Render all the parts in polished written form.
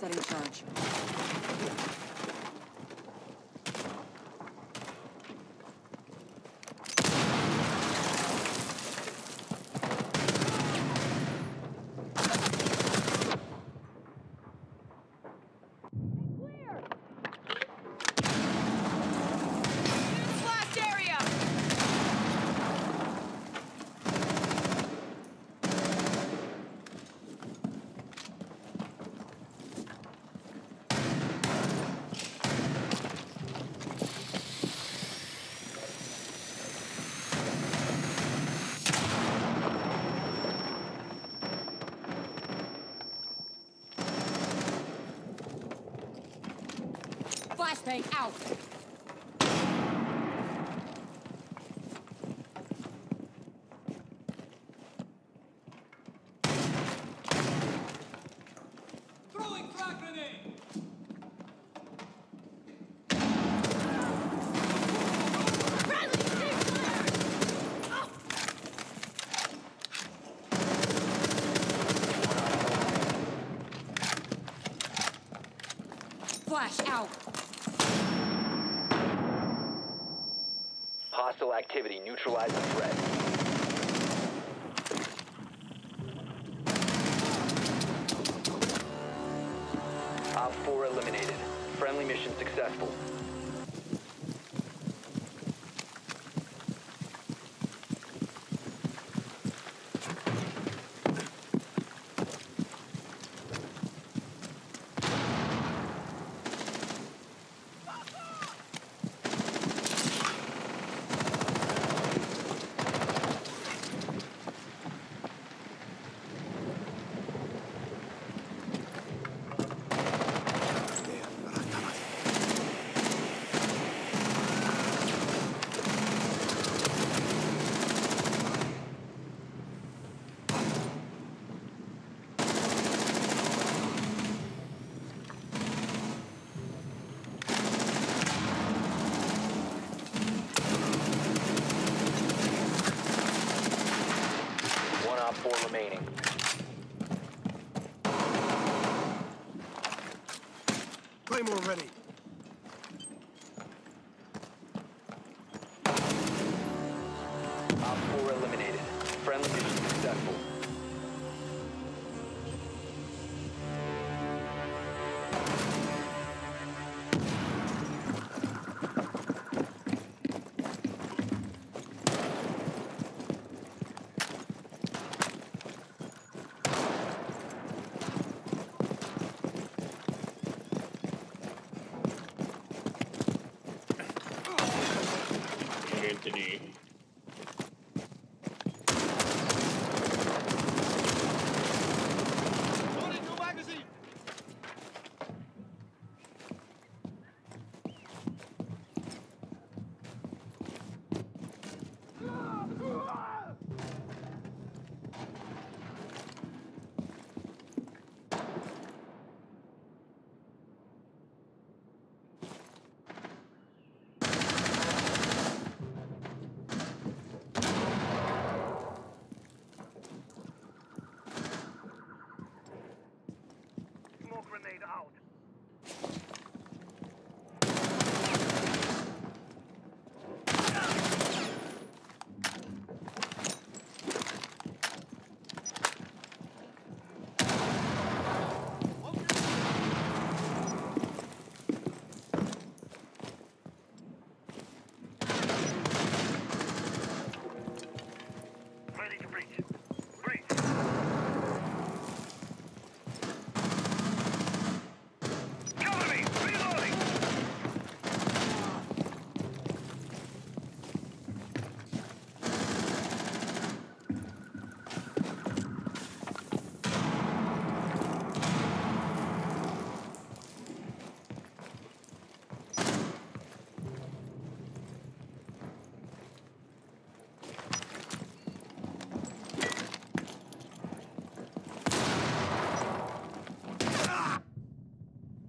Setting charge. Flashbang out! Throwing frag grenade! Flash out! Hostile activity. Neutralize the threat. Op 4 eliminated. Friendly mission successful. Remaining. Claymore ready. Op 4 eliminated. Friendly mission successful. Anthony.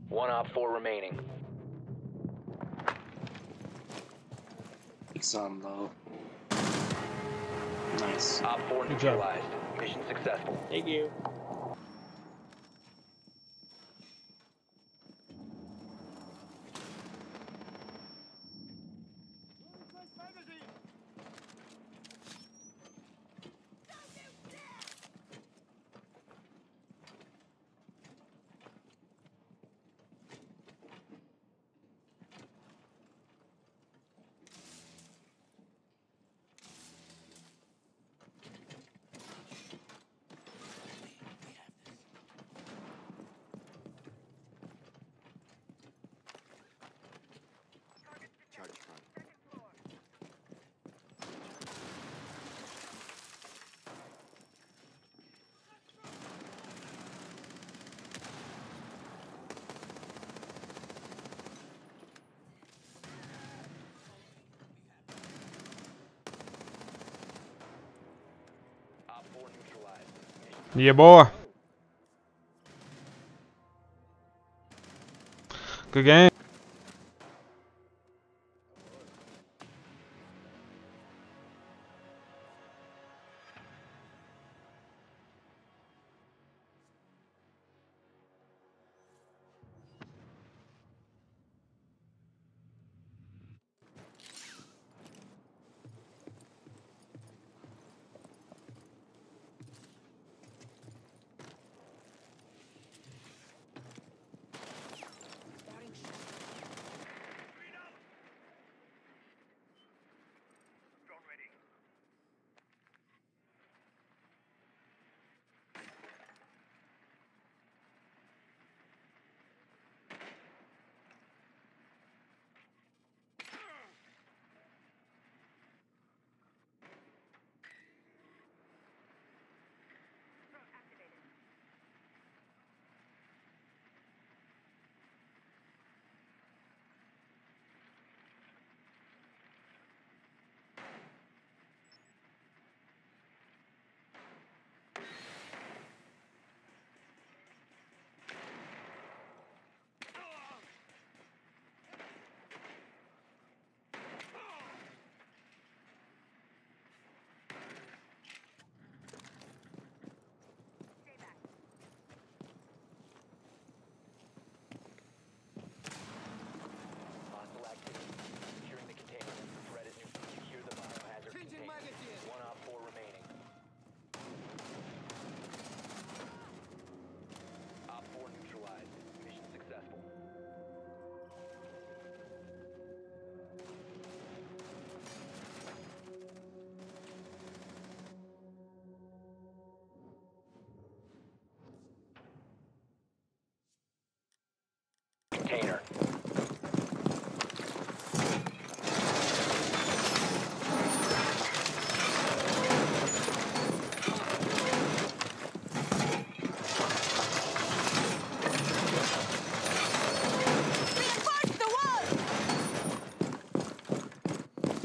One op 4 remaining. It's on low. Nice. Op 4 neutralized. Mission successful. Thank you. Yeah, boy. Good game. Container.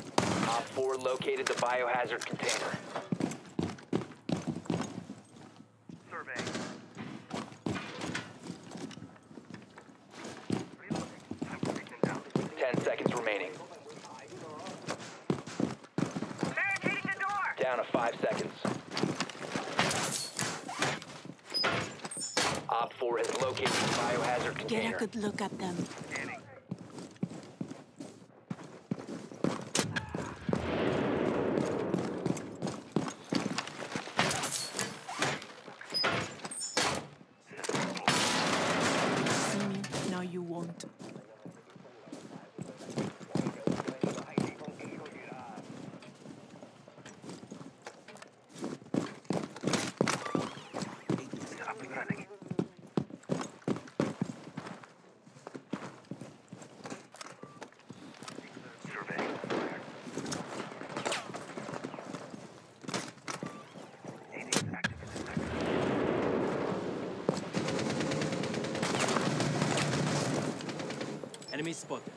Op 4 located the biohazard container. Down to 5 seconds. Op 4 has located the biohazard container. Get a good look at them. See me? No, you won't. Enemy spotted.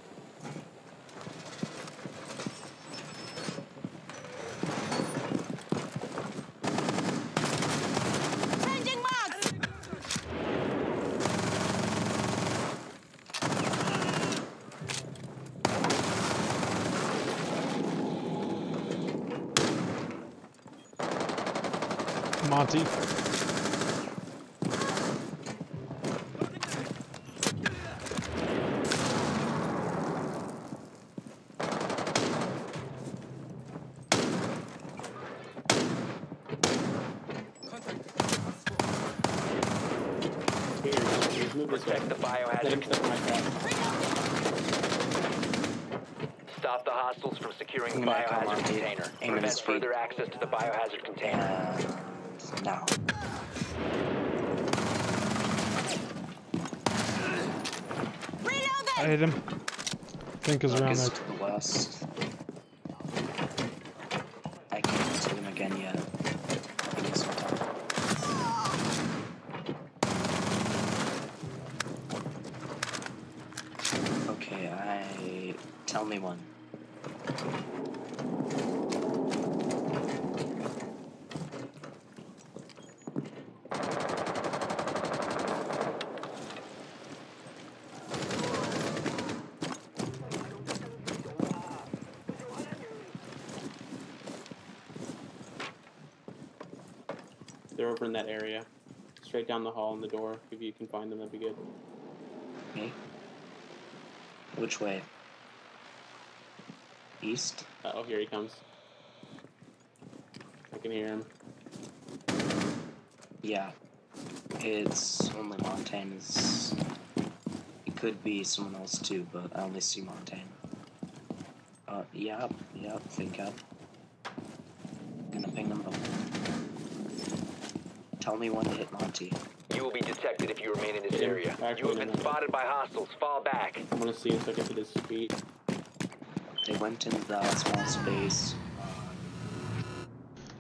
Changing marks! Monty. Protect the biohazard container. Stop the hostiles from securing the biohazard container. Prevent further access to the biohazard container. Now. I hit him. I think it's around there. The west. I can't see him again yet. Tell me one. over in that area. Straight down the hall and the door. If you can find them, that'd be good. Okay. Which way? East? Uh-oh, here he comes. I can hear him. Yeah. It's only Montane's. It could be someone else too, but I only see Montane. Yep, think up. Gonna ping them both. Tell me when to hit Monty. You will be detected if you remain in this area. You have been spotted by hostiles. Fall back. I'm gonna see if I get to this speed. They went into that small space.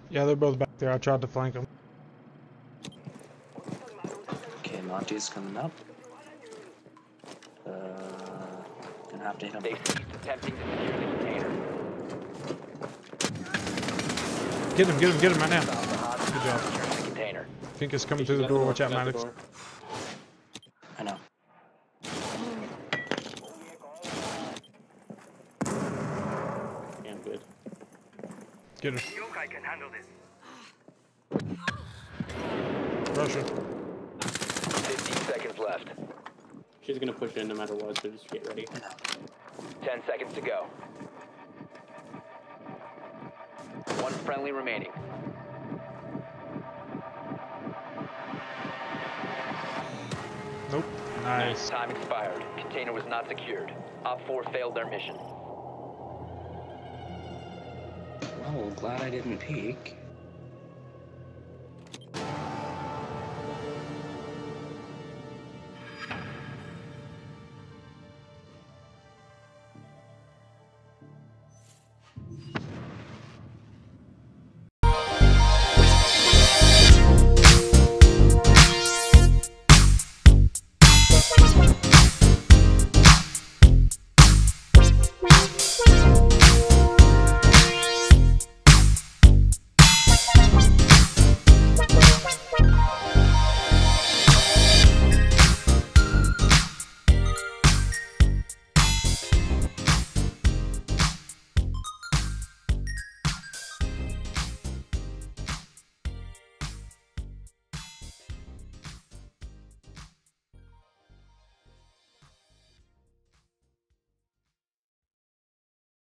Yeah, they're both back there. I tried to flank them. Okay, Monty's coming up. Gonna have to hit him. They ceased attempting to secure the container. Get him right now. Good job. Fink is coming through the door. Watch out, Maddox. I know. Yeah, I'm good. Get him. I can handle this. Russia. 15 seconds left. She's gonna push in no matter what, so just get ready. 10 seconds to go. One friendly remaining. Nope. Nice. Time expired. Container was not secured. Op 4 failed their mission. Oh, glad I didn't peek.